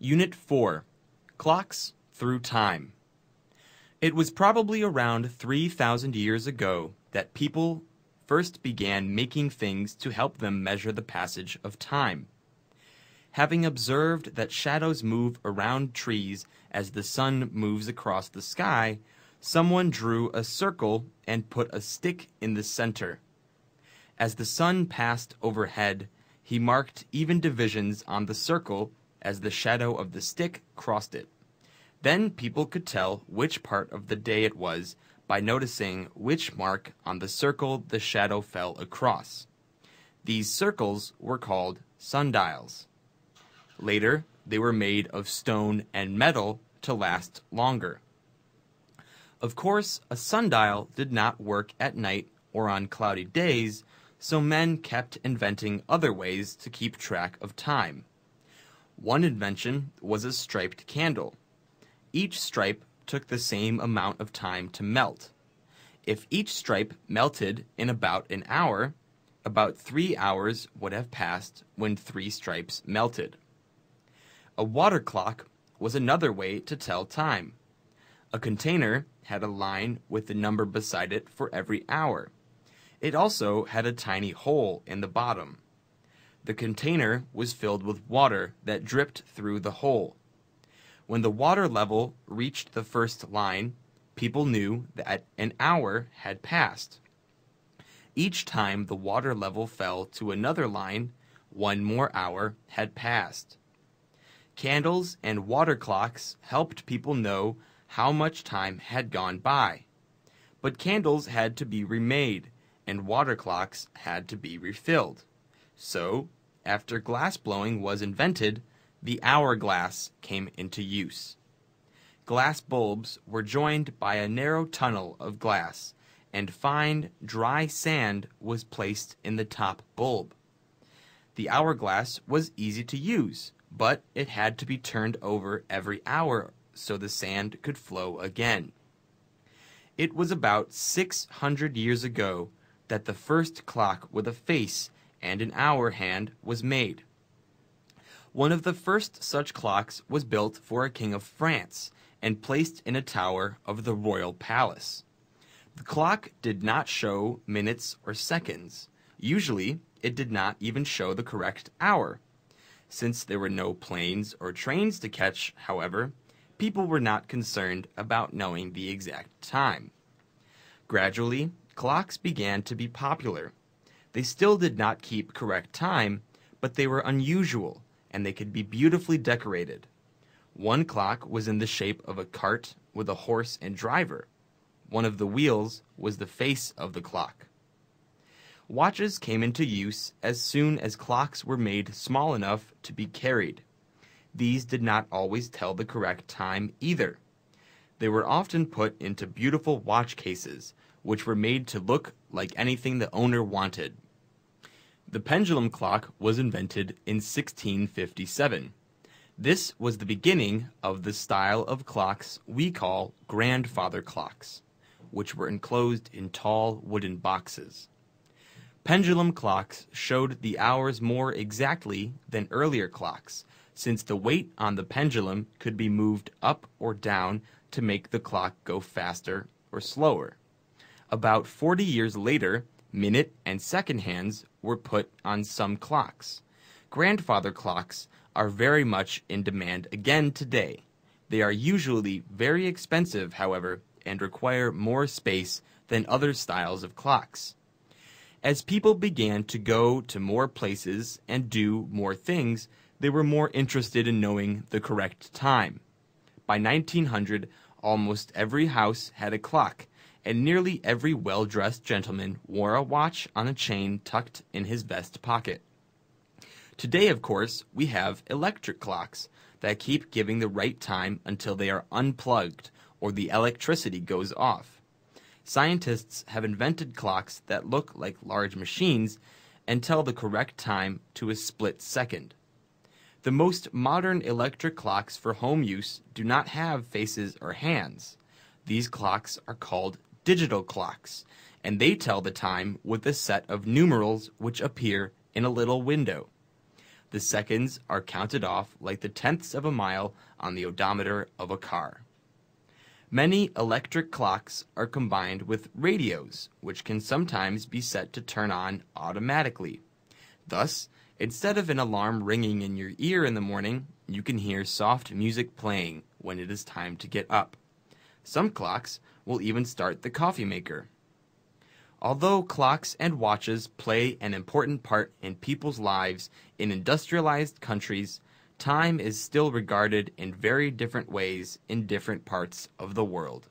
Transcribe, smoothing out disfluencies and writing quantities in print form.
Unit 4. Clocks through time. It was probably around 3,000 years ago that people first began making things to help them measure the passage of time. Having observed that shadows move around trees as the sun moves across the sky, someone drew a circle and put a stick in the center. As the sun passed overhead, he marked even divisions on the circle as the shadow of the stick crossed it. Then people could tell which part of the day it was by noticing which mark on the circle the shadow fell across. These circles were called sundials. Later, they were made of stone and metal to last longer. Of course, a sundial did not work at night or on cloudy days, so men kept inventing other ways to keep track of time. One invention was a striped candle. Each stripe took the same amount of time to melt. If each stripe melted in about an hour, about 3 hours would have passed when 3 stripes melted. A water clock was another way to tell time. A container had a line with the number beside it for every hour. It also had a tiny hole in the bottom. The container was filled with water that dripped through the hole. When the water level reached the first line, people knew that an hour had passed. Each time the water level fell to another line, one more hour had passed. Candles and water clocks helped people know how much time had gone by. But candles had to be remade, and water clocks had to be refilled. So, after glassblowing was invented, the hourglass came into use. Glass bulbs were joined by a narrow tunnel of glass, and fine, dry sand was placed in the top bulb. The hourglass was easy to use, but it had to be turned over every hour so the sand could flow again. It was about 600 years ago that the first clock with a face and an hour hand was made. One of the first such clocks was built for a king of France and placed in a tower of the royal palace. The clock did not show minutes or seconds. Usually, it did not even show the correct hour. Since there were no planes or trains to catch, however, people were not concerned about knowing the exact time. Gradually, clocks began to be popular. They still did not keep correct time, but they were unusual, and they could be beautifully decorated. One clock was in the shape of a cart with a horse and driver. One of the wheels was the face of the clock. Watches came into use as soon as clocks were made small enough to be carried. These did not always tell the correct time either. They were often put into beautiful watch cases, which were made to look like anything the owner wanted. The pendulum clock was invented in 1657. This was the beginning of the style of clocks we call grandfather clocks, which were enclosed in tall wooden boxes. Pendulum clocks showed the hours more exactly than earlier clocks, since the weight on the pendulum could be moved up or down to make the clock go faster or slower. About 40 years later, minute and second hands were put on some clocks. Grandfather clocks are very much in demand again today. They are usually very expensive, however, and require more space than other styles of clocks. As people began to go to more places and do more things, they were more interested in knowing the correct time. By 1900, almost every house had a clock, and nearly every well-dressed gentleman wore a watch on a chain tucked in his vest pocket. Today, of course, we have electric clocks that keep giving the right time until they are unplugged or the electricity goes off. Scientists have invented clocks that look like large machines and tell the correct time to a split second. The most modern electric clocks for home use do not have faces or hands. These clocks are called digital clocks, and they tell the time with a set of numerals which appear in a little window. The seconds are counted off like the tenths of a mile on the odometer of a car. Many electric clocks are combined with radios, which can sometimes be set to turn on automatically. Thus, instead of an alarm ringing in your ear in the morning, you can hear soft music playing when it is time to get up. Some clocks will even start the coffee maker. Although clocks and watches play an important part in people's lives in industrialized countries, time is still regarded in very different ways in different parts of the world.